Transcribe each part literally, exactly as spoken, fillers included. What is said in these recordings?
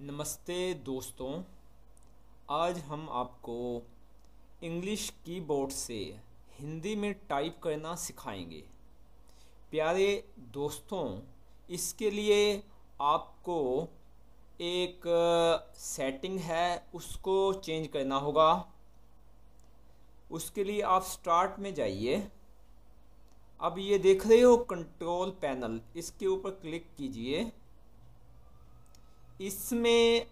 नमस्ते दोस्तों, आज हम आपको इंग्लिश कीबोर्ड से हिंदी में टाइप करना सिखाएंगे। प्यारे दोस्तों, इसके लिए आपको एक सेटिंग है, उसको चेंज करना होगा। उसके लिए आप स्टार्ट में जाइए। अब ये देख रहे हो कंट्रोल पैनल, इसके ऊपर क्लिक कीजिए। इसमें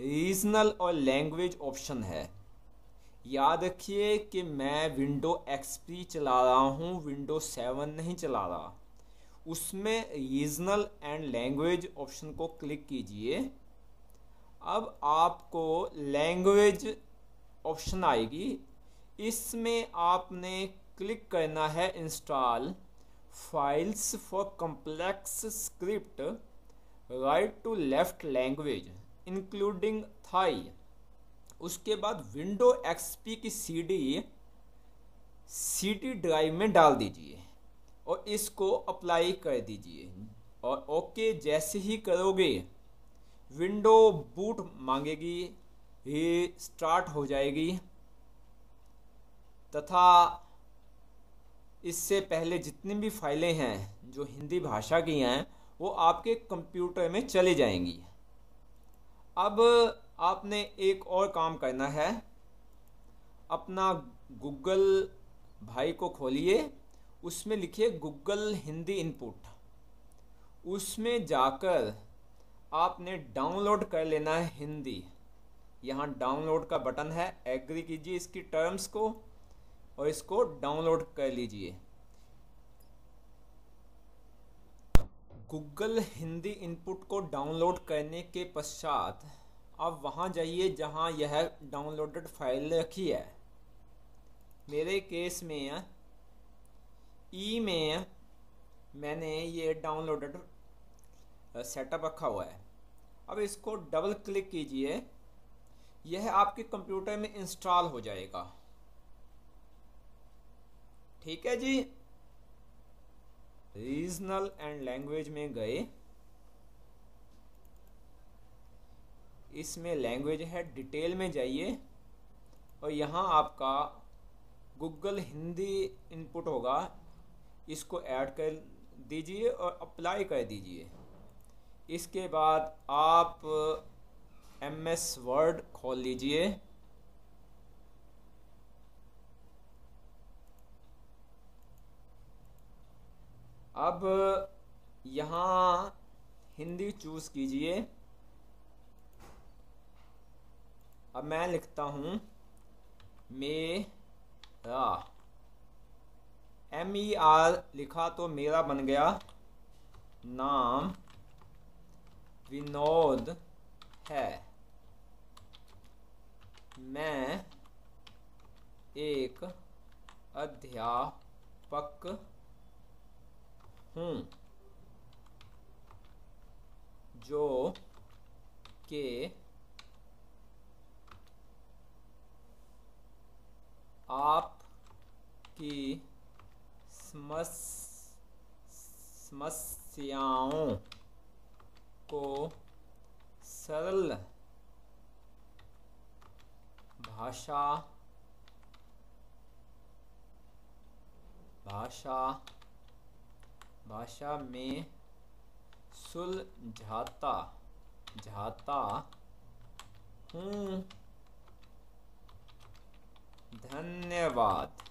रीजनल और लैंग्वेज ऑप्शन है। याद रखिए कि मैं विंडो एक्सपी चला रहा हूँ, विंडो सेवन नहीं चला रहा। उसमें रीजनल एंड लैंग्वेज ऑप्शन को क्लिक कीजिए। अब आपको लैंग्वेज ऑप्शन आएगी, इसमें आपने क्लिक करना है install files for complex script, right to left language including Thai. उसके बाद विंडो एक्सपी की सीडी सीडी ड्राइव में डाल दीजिए और इसको अप्लाई कर दीजिए और ओके जैसे ही करोगे विंडो बूट मांगेगी, ये स्टार्ट हो जाएगी। तथा इससे पहले जितनी भी फाइलें हैं जो हिंदी भाषा की हैं वो आपके कंप्यूटर में चले जाएंगी। अब आपने एक और काम करना है, अपना गूगल भाई को खोलिए, उसमें लिखिए गूगल हिंदी इनपुट। उसमें जाकर आपने डाउनलोड कर लेना है हिंदी। यहाँ डाउनलोड का बटन है, एग्री कीजिए इसकी टर्म्स को और इसको डाउनलोड कर लीजिए। गूगल हिंदी इनपुट को डाउनलोड करने के पश्चात आप वहां जाइए जहां यह डाउनलोडेड फाइल रखी है। मेरे केस में ई में मैंने ये डाउनलोडेड सेटअप रखा हुआ है। अब इसको डबल क्लिक कीजिए, यह आपके कंप्यूटर में इंस्टॉल हो जाएगा। ठीक है जी, रीजनल एंड लैंग्वेज में गए, इसमें लैंग्वेज है, डिटेल में जाइए और यहाँ आपका गूगल हिंदी इनपुट होगा, इसको ऐड कर दीजिए और अप्लाई कर दीजिए। इसके बाद आप एम एस वर्ड खोल लीजिए। अब यहाँ हिंदी चूज़ कीजिए। अब मैं लिखता हूँ मेरा, एम ई आर लिखा तो मेरा बन गया नाम विनोद है। मैं एक अध्यापक हूँ जो के आप की समस्याओं को सरल भाषा भाषा भाषा में सुलझाता जाता हूँ। धन्यवाद।